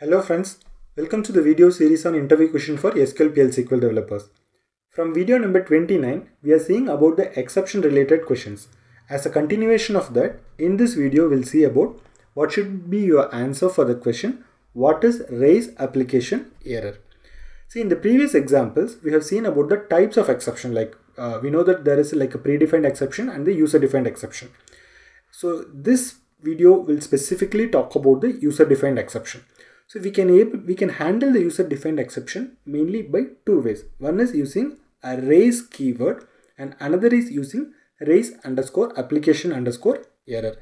Hello friends, welcome to the video series on interview question for SQL PL SQL developers. From video number 29, we are seeing about the exception related questions. As a continuation of that, in this video we'll see about what should be your answer for the question, what is raise application error. See, in the previous examples, we have seen about the types of exception, like we know that there is like a predefined exception and the user defined exception. So this video will specifically talk about the user defined exception. So we can handle the user defined exception mainly by two ways. One is using a raise keyword and another is using raise_application_error.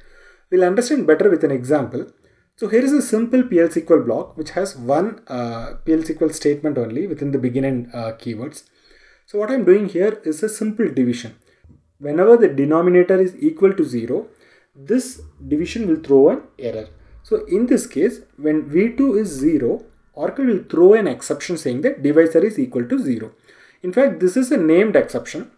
We'll understand better with an example. So here is a simple PL SQL block which has one PL SQL statement only within the begin and keywords. So what I'm doing here is a simple division. Whenever the denominator is equal to 0, this division will throw an error. So in this case, when V2 is 0, Oracle will throw an exception saying that divisor is equal to 0. In fact, this is a named exception,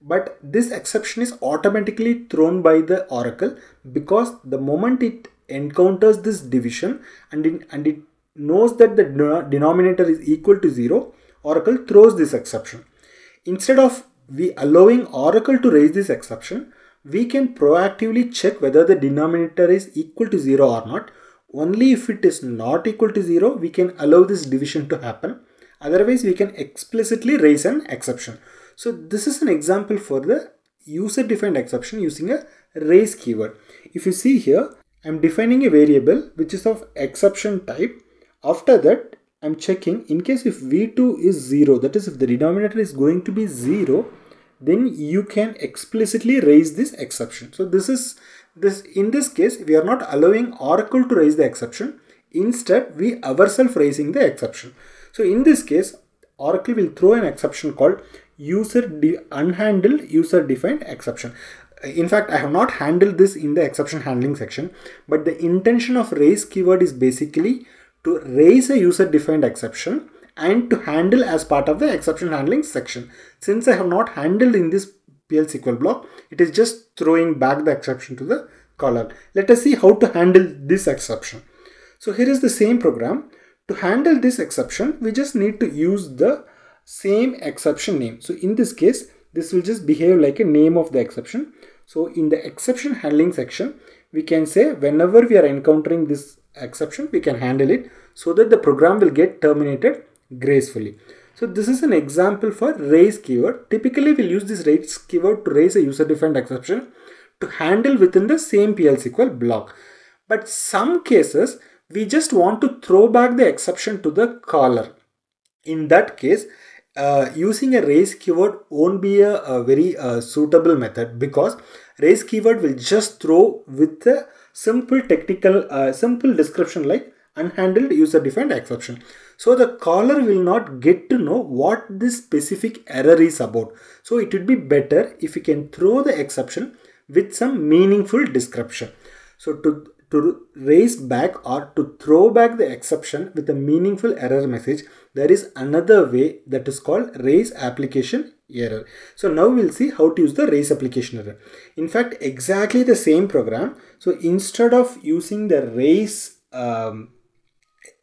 but this exception is automatically thrown by the Oracle because the moment it encounters this division and it knows that the denominator is equal to 0, Oracle throws this exception. Instead of allowing Oracle to raise this exception, we can proactively check whether the denominator is equal to 0 or not. Only if it is not equal to 0, we can allow this division to happen. Otherwise, we can explicitly raise an exception. So this is an example for the user-defined exception using a raise keyword. If you see here, I'm defining a variable which is of exception type. After that, I'm checking in case if V2 is 0, that is if the denominator is going to be 0, then you can explicitly raise this exception. So in this case, we are not allowing Oracle to raise the exception. Instead, we ourselves raising the exception. So in this case, Oracle will throw an exception called unhandled user defined exception. In fact, I have not handled this in the exception handling section, but the intention of raise keyword is basically to raise a user defined exception and to handle as part of the exception handling section. Since I have not handled in this PL SQL block, it is just throwing back the exception to the caller. Let us see how to handle this exception. So here is the same program. To handle this exception, we just need to use the same exception name. So in this case, this will just behave like a name of the exception. So in the exception handling section, we can say whenever we are encountering this exception, we can handle it so that the program will get terminated gracefully. So this is an example for raise keyword. Typically, we'll use this raise keyword to raise a user-defined exception to handle within the same PL SQL block. But some cases, we just want to throw back the exception to the caller. In that case, using a raise keyword won't be a very suitable method, because raise keyword will just throw with a simple simple description like unhandled user-defined exception. So the caller will not get to know what this specific error is about. So it would be better if you can throw the exception with some meaningful description. So to raise back or to throw back the exception with a meaningful error message, there is another way that is called raise application error. So now we'll see how to use the raise application error. In fact, exactly the same program. So instead of using the raise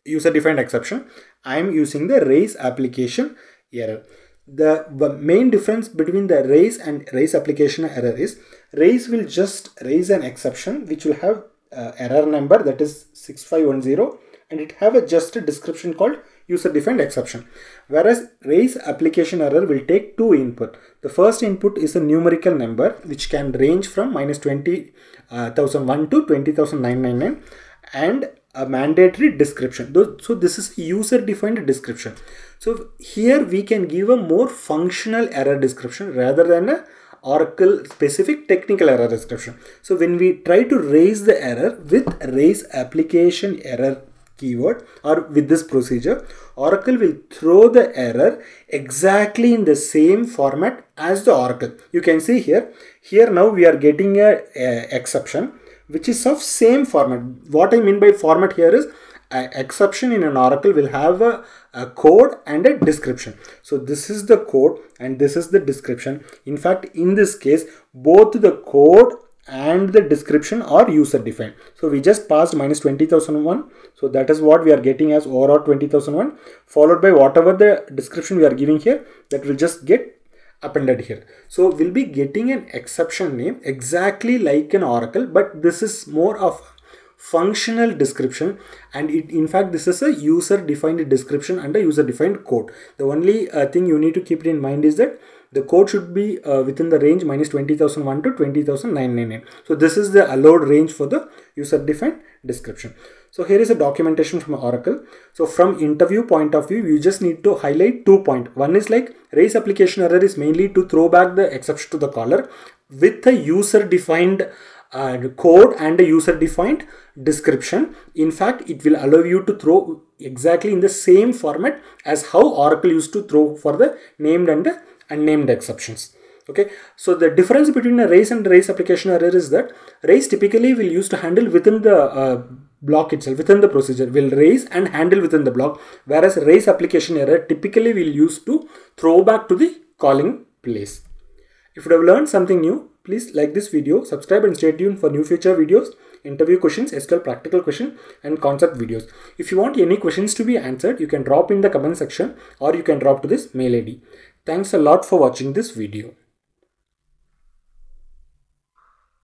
user-defined exception, I am using the raise application error. The main difference between the raise and raise application error is raise will just raise an exception which will have error number, that is 6510, and it have just a description called user-defined exception. Whereas raise application error will take two input. The first input is a numerical number which can range from -20,001 to 20,999 and a mandatory description. So this is user-defined description. So here we can give a more functional error description rather than a Oracle specific technical error description. So when we try to raise the error with raise application error keyword or with this procedure, Oracle will throw the error exactly in the same format as the Oracle. You can see here now we are getting a exception which is of same format. What I mean by format here is an exception in an Oracle will have a code and a description. So this is the code and this is the description. In fact, in this case, both the code and the description are user defined. So we just passed -20,001. So that is what we are getting as ORR 20,001, followed by whatever the description we are giving here, that will just get appended here. So we'll be getting an exception name exactly like an Oracle, but this is more of functional description, and in fact this is a user defined description and a user defined code. The only thing you need to keep it in mind is that the code should be within the range -20,001 to 20,999. So this is the allowed range for the user defined description. So here is a documentation from Oracle. So from interview point of view, you just need to highlight 2 points. One is like raise application error is mainly to throw back the exception to the caller with a user defined code and a user defined description. In fact, it will allow you to throw exactly in the same format as how Oracle used to throw for the named and the unnamed exceptions. Okay, so the difference between a raise and raise application error is that raise typically will use to handle within the block itself, within the procedure will raise and handle within the block, whereas raise application error typically will use to throw back to the calling place. If you have learned something new, please like this video, subscribe and stay tuned for new future videos, interview questions, SQL practical question and concept videos. If you want any questions to be answered, you can drop in the comment section or you can drop to this mail ID. Thanks a lot for watching this video.